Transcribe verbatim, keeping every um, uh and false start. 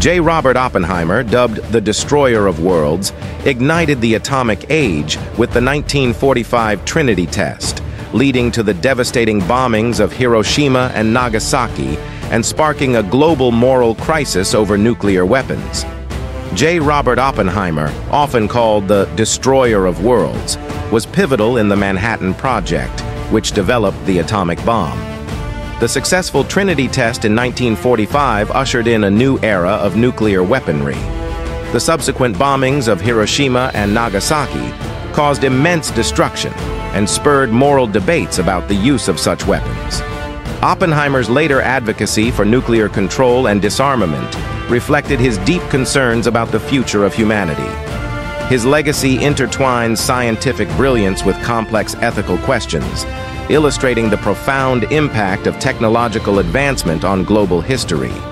J. Robert Oppenheimer, dubbed the Destroyer of Worlds, ignited the Atomic Age with the nineteen forty-five Trinity Test, leading to the devastating bombings of Hiroshima and Nagasaki and sparking a global moral crisis over nuclear weapons. J. Robert Oppenheimer, often called the Destroyer of Worlds, was pivotal in the Manhattan Project, which developed the atomic bomb. The successful Trinity Test in nineteen forty-five ushered in a new era of nuclear weaponry. The subsequent bombings of Hiroshima and Nagasaki caused immense destruction and spurred moral debates about the use of such weapons. Oppenheimer's later advocacy for nuclear control and disarmament reflected his deep concerns about the future of humanity. His legacy intertwines scientific brilliance with complex ethical questions, illustrating the profound impact of technological advancement on global history.